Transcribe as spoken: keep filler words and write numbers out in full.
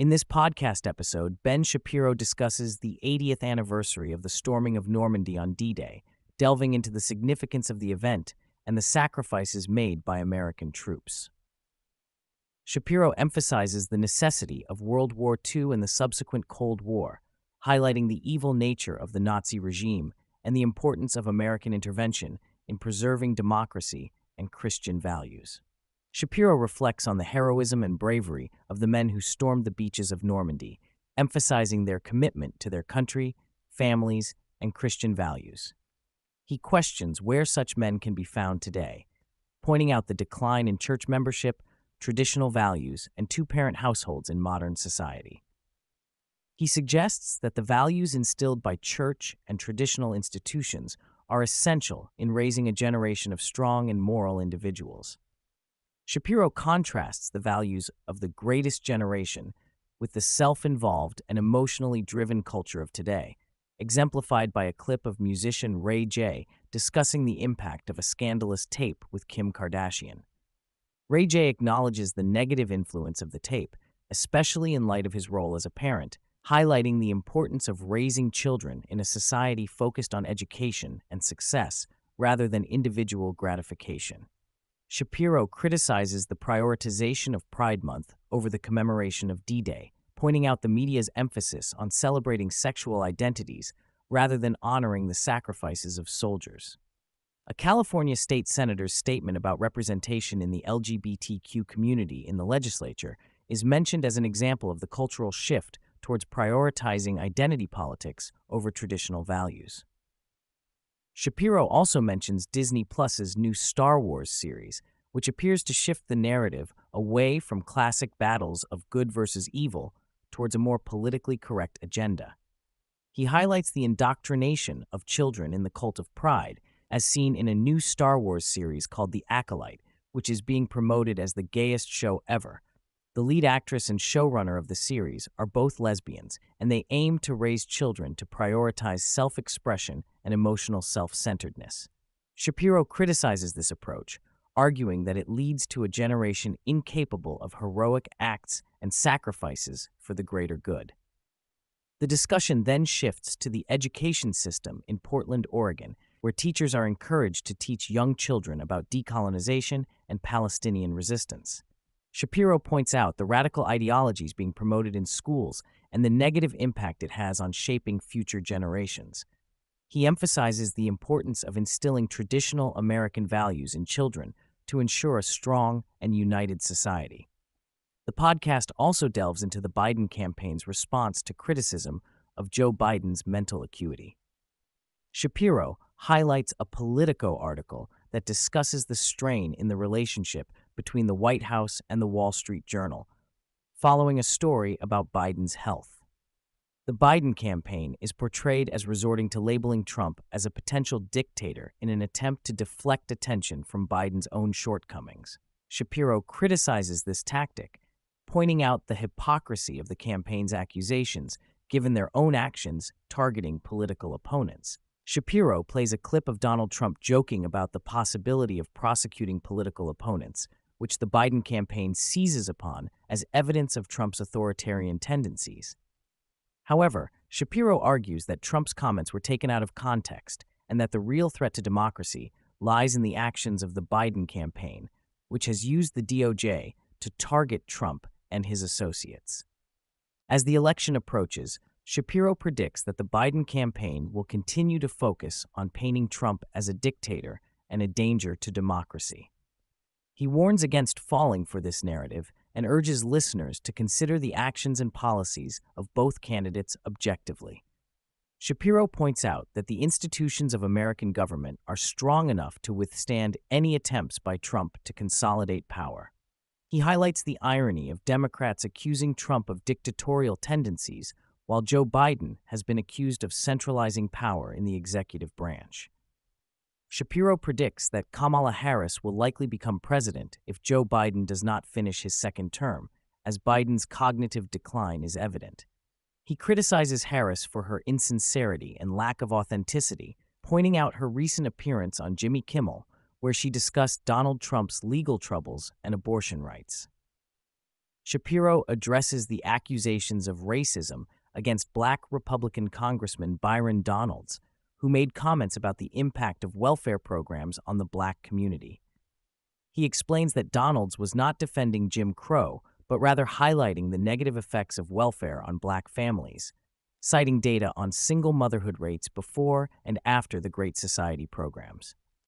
In this podcast episode, Ben Shapiro discusses the eightieth anniversary of the storming of Normandy on D Day, delving into the significance of the event and the sacrifices made by American troops. Shapiro emphasizes the necessity of World War Two and the subsequent Cold War, highlighting the evil nature of the Nazi regime and the importance of American intervention in preserving democracy and Christian values. Shapiro reflects on the heroism and bravery of the men who stormed the beaches of Normandy, emphasizing their commitment to their country, families, and Christian values. He questions where such men can be found today, pointing out the decline in church membership, traditional values, and two-parent households in modern society. He suggests that the values instilled by church and traditional institutions are essential in raising a generation of strong and moral individuals. Shapiro contrasts the values of the greatest generation with the self-involved and emotionally driven culture of today, exemplified by a clip of musician Ray J discussing the impact of a scandalous tape with Kim Kardashian. Ray J acknowledges the negative influence of the tape, especially in light of his role as a parent, highlighting the importance of raising children in a society focused on education and success rather than individual gratification. Shapiro criticizes the prioritization of Pride Month over the commemoration of D Day, pointing out the media's emphasis on celebrating sexual identities rather than honoring the sacrifices of soldiers. A California state senator's statement about representation in the L G B T Q community in the legislature is mentioned as an example of the cultural shift towards prioritizing identity politics over traditional values. Shapiro also mentions Disney Plus's new Star Wars series, which appears to shift the narrative away from classic battles of good versus evil towards a more politically correct agenda. He highlights the indoctrination of children in the cult of pride, as seen in a new Star Wars series called The Acolyte, which is being promoted as the gayest show ever. The lead actress and showrunner of the series are both lesbians, and they aim to raise children to prioritize self-expression and emotional self-centeredness. Shapiro criticizes this approach, arguing that it leads to a generation incapable of heroic acts and sacrifices for the greater good. The discussion then shifts to the education system in Portland, Oregon, where teachers are encouraged to teach young children about decolonization and Palestinian resistance. Shapiro points out the radical ideologies being promoted in schools and the negative impact it has on shaping future generations. He emphasizes the importance of instilling traditional American values in children to ensure a strong and united society. The podcast also delves into the Biden campaign's response to criticism of Joe Biden's mental acuity. Shapiro highlights a Politico article that discusses the strain in the relationship between the White House and the Wall Street Journal, following a story about Biden's health. The Biden campaign is portrayed as resorting to labeling Trump as a potential dictator in an attempt to deflect attention from Biden's own shortcomings. Shapiro criticizes this tactic, pointing out the hypocrisy of the campaign's accusations, given their own actions targeting political opponents. Shapiro plays a clip of Donald Trump joking about the possibility of prosecuting political opponents, which the Biden campaign seizes upon as evidence of Trump's authoritarian tendencies. However, Shapiro argues that Trump's comments were taken out of context and that the real threat to democracy lies in the actions of the Biden campaign, which has used the D O J to target Trump and his associates. As the election approaches, Shapiro predicts that the Biden campaign will continue to focus on painting Trump as a dictator and a danger to democracy. He warns against falling for this narrative and urges listeners to consider the actions and policies of both candidates objectively. Shapiro points out that the institutions of American government are strong enough to withstand any attempts by Trump to consolidate power. He highlights the irony of Democrats accusing Trump of dictatorial tendencies, while Joe Biden has been accused of centralizing power in the executive branch. Shapiro predicts that Kamala Harris will likely become president if Joe Biden does not finish his second term, as Biden's cognitive decline is evident. He criticizes Harris for her insincerity and lack of authenticity, pointing out her recent appearance on Jimmy Kimmel, where she discussed Donald Trump's legal troubles and abortion rights. Shapiro addresses the accusations of racism against black Republican Congressman Byron Donalds, who made comments about the impact of welfare programs on the black community. He explains that Donalds was not defending Jim Crow, but rather highlighting the negative effects of welfare on black families, citing data on single motherhood rates before and after the Great Society programs.